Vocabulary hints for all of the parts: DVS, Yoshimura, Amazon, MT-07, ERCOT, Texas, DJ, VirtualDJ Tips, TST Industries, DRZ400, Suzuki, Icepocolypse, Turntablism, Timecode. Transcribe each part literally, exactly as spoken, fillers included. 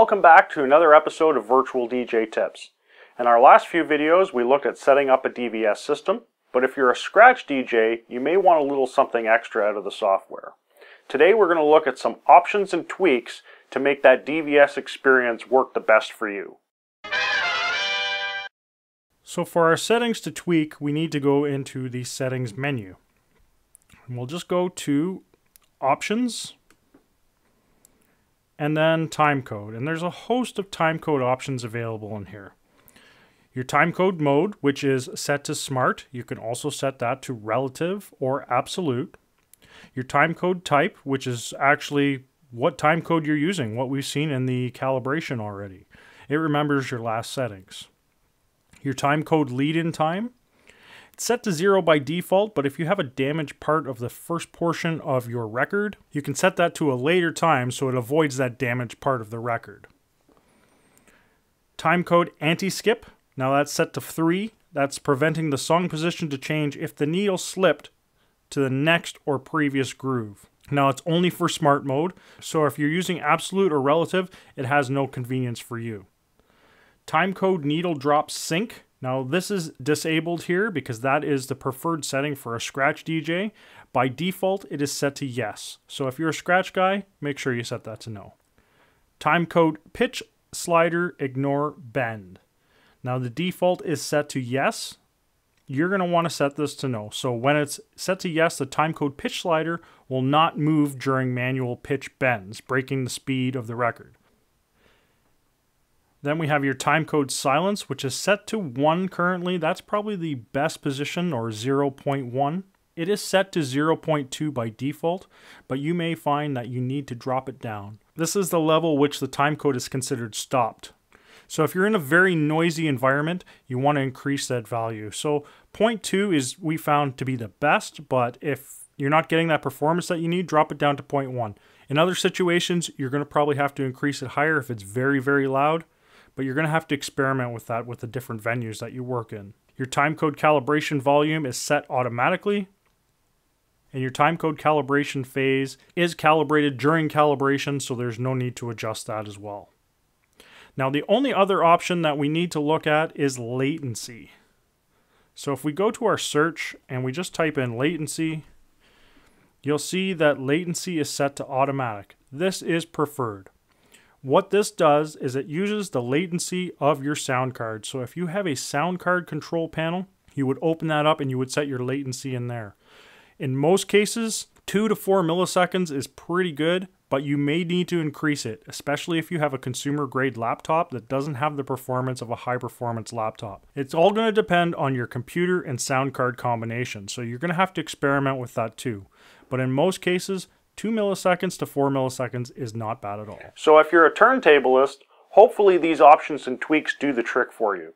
Welcome back to another episode of Virtual D J Tips. In our last few videos we looked at setting up a D V S system, but if you're a scratch D J you may want a little something extra out of the software. Today we're going to look at some options and tweaks to make that D V S experience work the best for you. So for our settings to tweak we need to go into the settings menu. And we'll just go to options. And then timecode, and there's a host of timecode options available in here. Your timecode mode, which is set to smart, you can also set that to relative or absolute. Your timecode type, which is actually what timecode you're using, what we've seen in the calibration already. It remembers your last settings. Your timecode lead-in time, it's set to zero by default, but if you have a damaged part of the first portion of your record, you can set that to a later time so it avoids that damaged part of the record. Timecode anti-skip, now that's set to three. That's preventing the song position to change if the needle slipped to the next or previous groove. Now it's only for smart mode, so if you're using absolute or relative, it has no convenience for you. Timecode needle drop sync. Now this is disabled here because that is the preferred setting for a scratch D J. By default, it is set to yes. So if you're a scratch guy, make sure you set that to no. Timecode pitch slider ignore bend. Now the default is set to yes. You're gonna wanna set this to no. So when it's set to yes, the timecode pitch slider will not move during manual pitch bends, breaking the speed of the record. Then we have your timecode silence, which is set to one currently. That's probably the best position, or zero point one. It is set to zero point two by default, but you may find that you need to drop it down. This is the level which the timecode is considered stopped. So if you're in a very noisy environment, you want to increase that value. So zero point two is we found to be the best, but if you're not getting that performance that you need, drop it down to zero point one. In other situations, you're going to probably have to increase it higher if it's very, very loud. But you're going to have to experiment with that with the different venues that you work in. Your timecode calibration volume is set automatically, and your timecode calibration phase is calibrated during calibration, so there's no need to adjust that as well. Now, the only other option that we need to look at is latency. So if we go to our search and we just type in latency, you'll see that latency is set to automatic. This is preferred. What this does is it uses the latency of your sound card. So if you have a sound card control panel, you would open that up and you would set your latency in there. In most cases, two to four milliseconds is pretty good, but you may need to increase it, especially if you have a consumer grade laptop that doesn't have the performance of a high performance laptop. It's all gonna depend on your computer and sound card combination. So you're gonna have to experiment with that too. But in most cases, Two milliseconds to four milliseconds is not bad at all. So if you're a turntablist, hopefully these options and tweaks do the trick for you.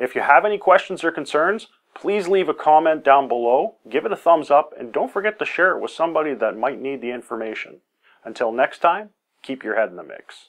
If you have any questions or concerns, please leave a comment down below, give it a thumbs up, and don't forget to share it with somebody that might need the information. Until next time, keep your head in the mix.